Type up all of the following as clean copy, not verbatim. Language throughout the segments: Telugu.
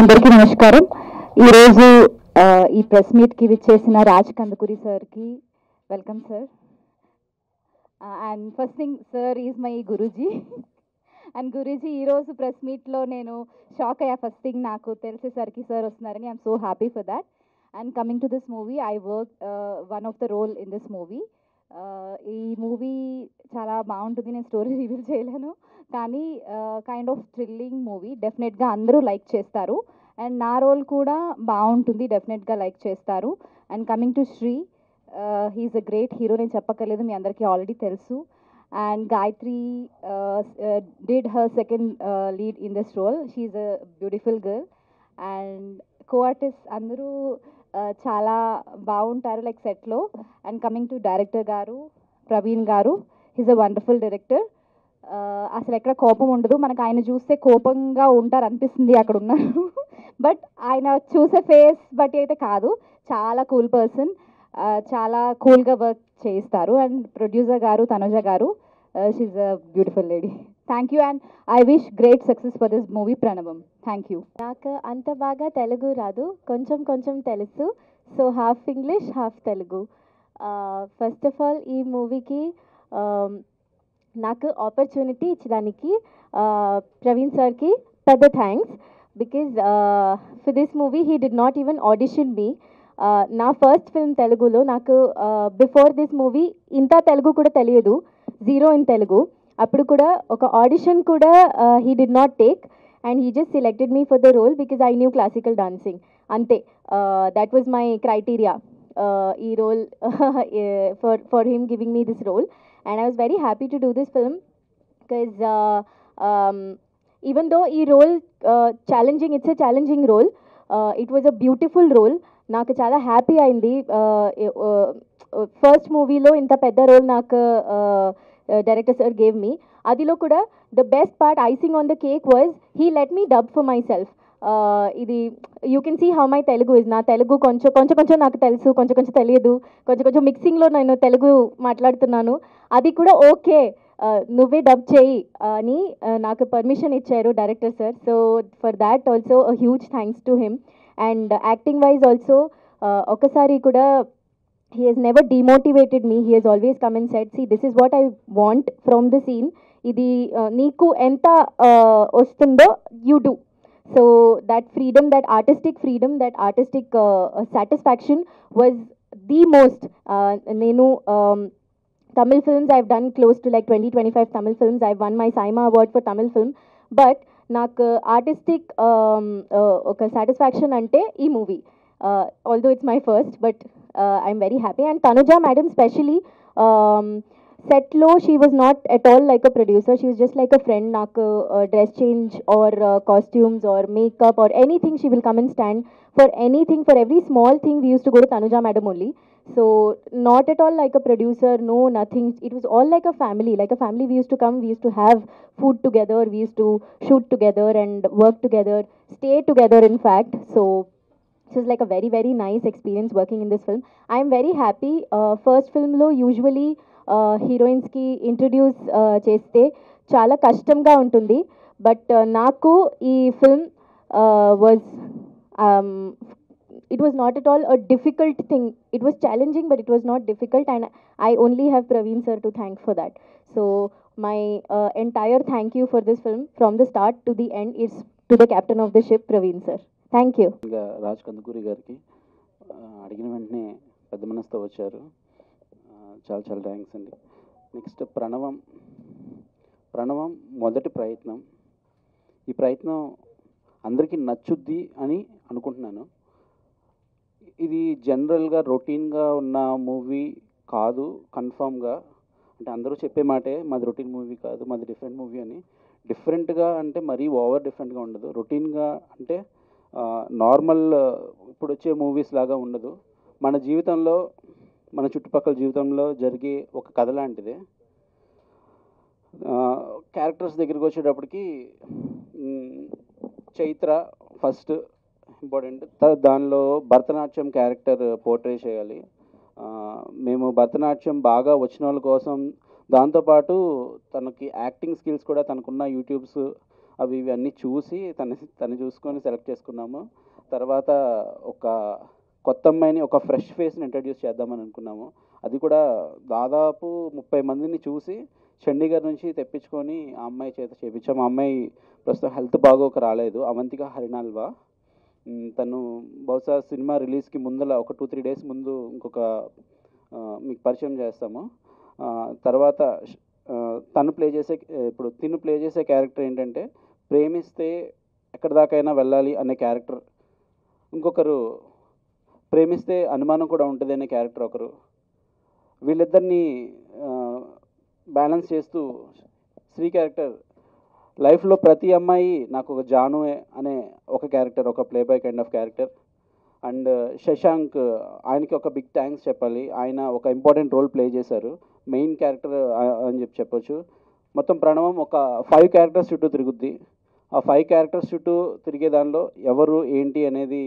अंदर की नमस्कार प्रेस मीट की विचेసిన राज कंदुकुरी सर की welcome sir and first thing sir is my Guruji and Guruji press meet लो नेनु शॉक अय्या फर्स्ट थिंग नाकु तेलिसे सर की सर वस्तुन्नारनि I am so happy for that and coming to this movie I work one of the role in this movie ई मूवी चाला बागुंटुंदी नेनु स्टोरी रिवील चेयलेनु कानी kind of thrilling movie definite गा अंदरू लाइक चेस्तारू एंड ना रोल कूडा बागुंटुंदी डेफिनेट गा लाइक चेस्तारू and coming to Shri he is a great hero नेनु चेप्पकलेदु मी अंदरिकी ऑलरेडी तेलुसु and Gayatri did her second lead in this role she is a beautiful girl and co artist अंदरू चाला बागुंटारू लाइक सेट लो एंड कमिंग टू डायरेक्टर गारू प्रवीण गारू he is a wonderful director అసలు ఎక్కడ కోపం ఉండదు మనకు ఆయన చూస్తే కోపంగా ఉంటారు అనిపిస్తుంది అక్కడ ఉన్నారు బట్ ఆయన చూసే ఫేస్ బట్ అయితే కాదు చాలా కూల్ పర్సన్ చాలా కూల్గా వర్క్ చేస్తారు అండ్ ప్రొడ్యూసర్ గారు తనోజ గారు she is a beautiful lady thank you and I wish great success for this movie Pranavam thank you నాకు అంత బాగా తెలుగు రాదు కొంచెం కొంచెం తెలుసు so half English half Telugu first of all ఈ మూవీకి నాకు ఆపర్చునిటీ ఇచ్చినందుకు ప్రవీణ్ సార్ కి పెద్ద thanks because for this movie he did not even audition me నా ఫస్ట్ ఫిల్మ్ తెలుగులో నాకు బిఫోర్ దిస్ మూవీ ఇంత తెలుగు కూడా తెలియదు జీరో ఇన్ తెలుగు అప్పుడు కూడా ఒక ఆడిషన్ కూడా he did not take and he just selected me for the role because I knew classical dancing అంతే దట్ వాస్ మై క్రైటీరియా ఈ role for him giving me this role and I was very happy to do this film because even though ee role challenging it's a challenging role it was a beautiful role naaku chaala happy ayindi first movie lo inta pedda role naaku director sir gave me adilo kuda the best part icing on the cake was he let me dub for myself ఇది you can see how my Telugu is నా తెలుగు కొంచెం కొంచెం కొంచెం నాకు తెలుసు కొంచెం కొంచెం తెలియదు కొంచెం కొంచెం మిక్సింగ్లో నేను తెలుగు మాట్లాడుతున్నాను అది కూడా ఓకే నువ్వే డబ్ చేయి అని నాకు పర్మిషన్ ఇచ్చారు director sir so for that also huge thanks to him and acting wise also ఒకసారి కూడా he has never demotivated me he has always come and said see this is what I want from the scene ఇది నీకు ఎంత వస్తుందో you do so that freedom that artistic satisfaction was the most nenu Tamil films I've done close to like 20-25 Tamil films I've won my SIIMA award for Tamil film but nak artistic okay satisfaction ante ee movie although it's my first but I'm very happy and Tanoja madam specially set low she was not at all like a producer she was just like a friend nak dress change or costumes or makeup or anything she will come and stand for anything for every small thing we used to go to Tanuja madam only so not at all like a producer no nothing it was all like a family we used to come we used to have food together we used to shoot together and work together stay together in fact so it was like a very very nice experience working in this film I am very happy first film lo usually heroines కి ఇంట్రడ్యూస్ చేస్తే చాలా కష్టంగా ఉంటుంది బట్ నాకు ఈ film was it was not at all a difficult thing it was challenging but it was not difficult and I only have Praveen sir to thank for that so my entire thank you for this film from the start to the end it's to the captain of the ship Praveen sir thank you Raj Kandukuri గారికి అడిగిన వెంటనే పెద్ద మనసుతో వచ్చారు చాలా చాలా థ్యాంక్స్ అండి నెక్స్ట్ ప్రణవం ప్రణవం మొదటి ప్రయత్నం ఈ ప్రయత్నం అందరికీ నచ్చుద్ది అని అనుకుంటున్నాను ఇది జనరల్గా రొటీన్గా ఉన్న మూవీ కాదు కన్ఫర్మ్గా అంటే అందరూ చెప్పే మాటే మాది రొటీన్ మూవీ కాదు మాది డిఫరెంట్ మూవీ అని డిఫరెంట్గా అంటే మరీ ఓవర్ డిఫరెంట్గా ఉండదు రొటీన్గా అంటే నార్మల్ ఇప్పుడు వచ్చే మూవీస్ లాగా ఉండదు మన జీవితంలో మన చుట్టుపక్కల జీవితంలో జరిగే ఒక కథ లాంటిదే క్యారెక్టర్స్ దగ్గరికి వచ్చేటప్పటికి చైత్ర ఫస్ట్ ఇంపార్టెంట్ దానిలో భరతనాట్యం క్యారెక్టర్ పోర్ట్రే చేయాలి మేము భరతనాట్యం బాగా వచ్చిన వాళ్ళ కోసం దాంతోపాటు తనకి యాక్టింగ్ స్కిల్స్ కూడా తనకున్న యూట్యూబ్స్ అవి ఇవన్నీ చూసి తను చూసుకొని సెలెక్ట్ చేసుకున్నాము. తర్వాత ఒక కొత్త అమ్మాయిని, ఒక ఫ్రెష్ ఫేస్ని ఇంట్రడ్యూస్ చేద్దామని అనుకున్నాము. అది కూడా దాదాపు 30 మందిని చూసి చండీగఢ్ నుంచి తెప్పించుకొని ఆ అమ్మాయి చేత చేయించాము. ఆ అమ్మాయి ప్రస్తుతం హెల్త్ బాగోక రాలేదు, అవంతిక హరినాల్వా. తను బహుశా సినిమా రిలీజ్కి ముందల ఒక 2-3 డేస్ ముందు ఇంకొక మీకు పరిచయం చేస్తాము. తర్వాత తిను ప్లే చేసే క్యారెక్టర్ ఏంటంటే ప్రేమిస్తే ఎక్కడి దాకైనా వెళ్ళాలి అనే క్యారెక్టర్, ఇంకొకరు ప్రేమిస్తే అనుమానం కూడా ఉంటుంది అనే క్యారెక్టర్ ఒకరు. వీళ్ళిద్దరినీ బ్యాలెన్స్ చేస్తూ శ్రీ క్యారెక్టర్ లైఫ్లో ప్రతి అమ్మాయి నాకు ఒక జానువే అనే ఒక క్యారెక్టర్, ఒక playboy kind of character. And Shashank, ఆయనకి ఒక బిగ్ థ్యాంక్స్ చెప్పాలి, ఆయన ఒక ఇంపార్టెంట్ రోల్ ప్లే చేశారు, మెయిన్ క్యారెక్టర్ అని చెప్పి చెప్పొచ్చు. మొత్తం ప్రణవం ఒక 5 క్యారెక్టర్స్ చుట్టూ తిరుగుద్ది. ఆ 5 క్యారెక్టర్స్ చుట్టూ తిరిగే దానిలో ఎవరు ఏంటి అనేది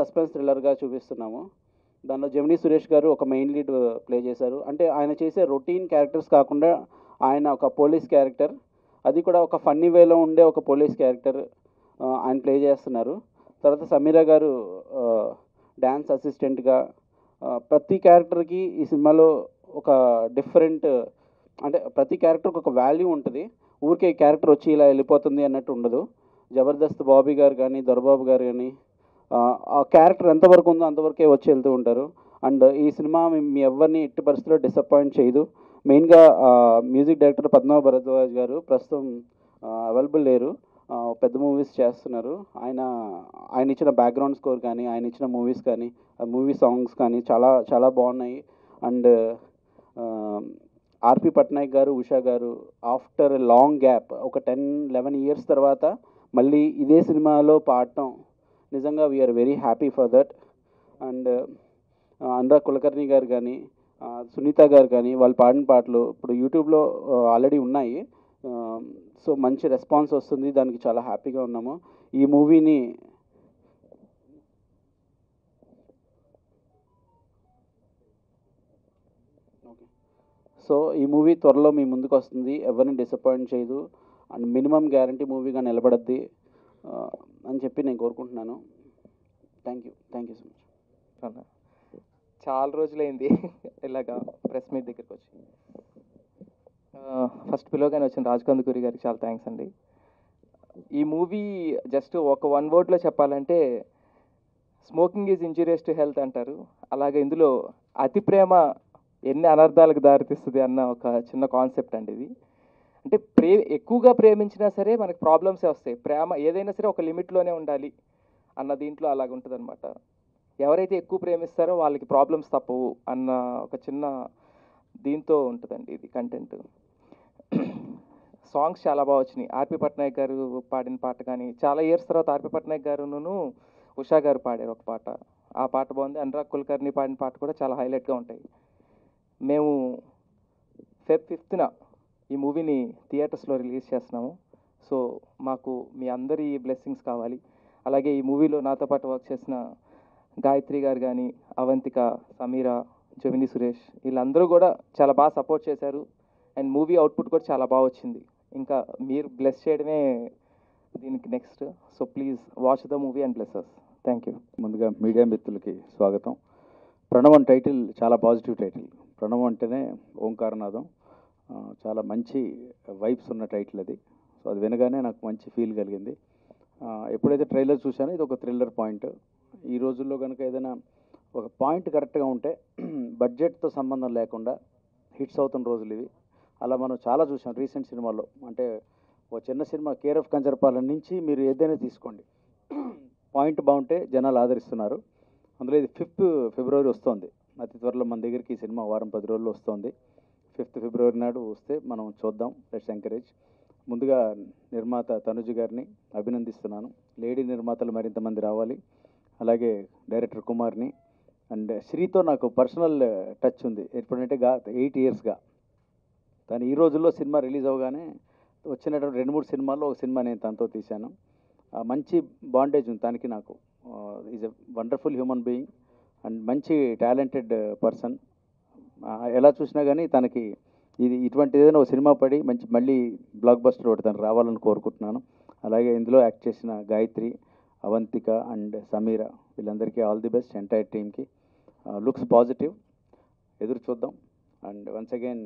సస్పెన్స్ థ్రిల్లర్గా చూపిస్తున్నాము. దానిలో జెమినీ సురేష్ గారు ఒక మెయిన్ లీడ్ ప్లే చేశారు. అంటే ఆయన చేసే రొటీన్ క్యారెక్టర్స్ కాకుండా ఆయన ఒక పోలీస్ క్యారెక్టర్, అది కూడా ఒక ఫన్నీ వేలో ఉండే ఒక పోలీస్ క్యారెక్టర్ ఆయన ప్లే చేస్తున్నారు. తర్వాత సమీరా గారు డ్యాన్స్ అసిస్టెంట్గా ప్రతి క్యారెక్టర్కి ఈ సినిమాలో ఒక డిఫరెంట్, అంటే ప్రతి క్యారెక్టర్కి ఒక వాల్యూ ఉంటుంది, ఊరికే క్యారెక్టర్ వచ్చి ఇలా వెళ్ళిపోతుంది అన్నట్టు ఉండదు. జబర్దస్త్ బాబీ గారు కానీ దొరబాబు గారు కానీ ఆ క్యారెక్టర్ ఎంతవరకు ఉందో అంతవరకే వచ్చి వెళ్తూ ఉంటారు. అండ్ ఈ సినిమా మీ ఎవరిని ఎట్టి పరిస్థితుల్లో డిసప్పాయింట్ చేయదు. మెయిన్గా మ్యూజిక్ డైరెక్టర్ పద్మ భరద్వాజ్ గారు ప్రస్తుతం అవైలబుల్ లేరు, పెద్ద మూవీస్ చేస్తున్నారు. ఆయన ఇచ్చిన బ్యాక్గ్రౌండ్ స్కోర్ కానీ, ఆయన ఇచ్చిన మూవీస్ కానీ, మూవీ సాంగ్స్ కానీ చాలా చాలా బాగున్నాయి. అండ్ ఆర్పి పట్నాయక్ గారు, ఉషా గారు ఆఫ్టర్ లాంగ్ గ్యాప్ ఒక 10-11 ఇయర్స్ తర్వాత మళ్ళీ ఇదే సినిమాలో పాడటం నిజంగా we are very happy for that. And Anurag Kulkarni గారు కానీ, సునీత గారు కానీ వాళ్ళు పాడిన పాటలు ఇప్పుడు యూట్యూబ్లో ఆల్రెడీ ఉన్నాయి. సో మంచి రెస్పాన్స్ వస్తుంది, దానికి చాలా హ్యాపీగా ఉన్నాము. ఈ మూవీని ఈ మూవీ త్వరలో మీ ముందుకు వస్తుంది, ఎవరిని డిసప్పాయింట్ చేయదు, అండ్ మినిమం గ్యారంటీ మూవీగా నిలబడద్ది అని చెప్పి నేను కోరుకుంటున్నాను. Thank you so much. చాలా రోజులైంది ఇలాగా ప్రెస్ మీట్ దగ్గరికి వచ్చి. ఫస్ట్ పిలవగానే వచ్చిన రాజ్ కందుకూరి గారికి చాలా థ్యాంక్స్ అండి. ఈ మూవీ జస్ట్ ఒక 1 వర్డ్లో చెప్పాలంటే smoking is injurious to health అంటారు. అలాగే ఇందులో అతి ప్రేమ ఎన్ని అనర్థాలకు దారితీస్తుంది అన్న ఒక చిన్న కాన్సెప్ట్ అండి ఇది. అంటే ఎక్కువగా ప్రేమించినా సరే మనకు ప్రాబ్లమ్సే వస్తాయి. ప్రేమ ఏదైనా సరే ఒక లిమిట్లోనే ఉండాలి అన్న దీంట్లో అలాగ ఉంటుంది అనమాట. ఎవరైతే ఎక్కువ ప్రేమిస్తారో వాళ్ళకి ప్రాబ్లమ్స్ తప్పవు అన్న ఒక చిన్న దీంతో ఉంటుందండి ఇది కంటెంట్. సాంగ్స్ చాలా బాగా వచ్చినాయి. ఆర్పి పట్నాయక్ గారు పాడిన పాట కానీ, చాలా ఇయర్స్ తర్వాత ఆర్పి పట్నాయక్ గారును ఉషా గారు పాడారు ఒక పాట, ఆ పాట బాగుంది. అనురాగ్ కుల్కర్ణి పాడిన పాట కూడా చాలా హైలైట్గా ఉంటాయి. మేము Feb 5th ఈ మూవీని థియేటర్స్లో రిలీజ్ చేస్తున్నాము. సో మాకు మీ అందరి బ్లెస్సింగ్స్ కావాలి. అలాగే ఈ మూవీలో నాతో పాటు వర్క్ చేసిన గాయత్రి గారు కానీ, అవంతిక, సమీరా, జెమినీ సురేష్ వీళ్ళందరూ కూడా చాలా బాగా సపోర్ట్ చేశారు. అండ్ మూవీ అవుట్పుట్ కూడా చాలా బాగా వచ్చింది. ఇంకా మీరు బ్లెస్ చేయడమే దీనికి next. So please watch the movie and bless us. Thank you. ముందుగా మీడియా మిత్రులకి స్వాగతం. ప్రణవం టైటిల్ చాలా పాజిటివ్ టైటిల్. ప్రణవం అంటేనే ఓంకారనాదం, చాలా మంచి వైబ్స్ ఉన్న టైటిల్ అది. సో అది వినగానే నాకు మంచి ఫీల్ కలిగింది. ఎప్పుడైతే ట్రైలర్ చూశానో ఇది ఒక థ్రిల్లర్ పాయింట్. ఈ రోజుల్లో కనుక ఏదైనా ఒక పాయింట్ కరెక్ట్గా ఉంటే బడ్జెట్తో సంబంధం లేకుండా హిట్స్ అవుతున్న రోజులు ఇవి. అలా మనం చాలా చూసాం రీసెంట్ సినిమాల్లో. అంటే ఒక చిన్న సినిమా కేఆర్ఎఫ్ కంచరపాలెం నుంచి మీరు ఏదైనా తీసుకోండి, పాయింట్ బాగుంటే జనాలు ఆదరిస్తున్నారు. అందులో ఇది 5th February వస్తుంది, అతి త్వరలో మన దగ్గరికి ఈ సినిమా వారం 10 రోజుల్లో వస్తుంది. 5th February నాడు వస్తే మనం చూద్దాం. Let's encourage. ముందుగా నిర్మాత తనుజ గారిని అభినందిస్తున్నాను. లేడీ నిర్మాతలు మరింతమంది రావాలి. అలాగే డైరెక్టర్ కుమార్ని. అండ్ శ్రీతో నాకు పర్సనల్ టచ్ ఉంది. ఎప్పుడంటే 8 ఇయర్స్గా తను ఈ రోజుల్లో సినిమా రిలీజ్ అవ్వగానే వచ్చినటువంటి 2-3 సినిమాల్లో ఒక సినిమా నేను తనతో తీశాను. మంచి బాండేజ్ ఉంది తనకి నాకు. Is a wonderful human being and మంచి టాలెంటెడ్ పర్సన్. ఎలా చూసినా కానీ తనకి ఇది ఇటువంటి ఏదైనా ఒక సినిమా పడి మంచి మళ్ళీ బ్లాక్ బస్టర్ ఒకటి తను రావాలని కోరుకుంటున్నాను. అలాగే ఇందులో యాక్ట్ చేసిన గాయత్రి, అవంతిక అండ్ సమీరా వీళ్ళందరికీ ఆల్ ది బెస్ట్. ఎంటైర్ టీమ్కి లుక్స్ పాజిటివ్, ఎదురు చూద్దాం. అండ్ వన్స్ అగైన్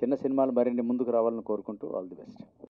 చిన్న సినిమాలు మరిన్ని ముందుకు రావాలని కోరుకుంటూ ఆల్ ది బెస్ట్.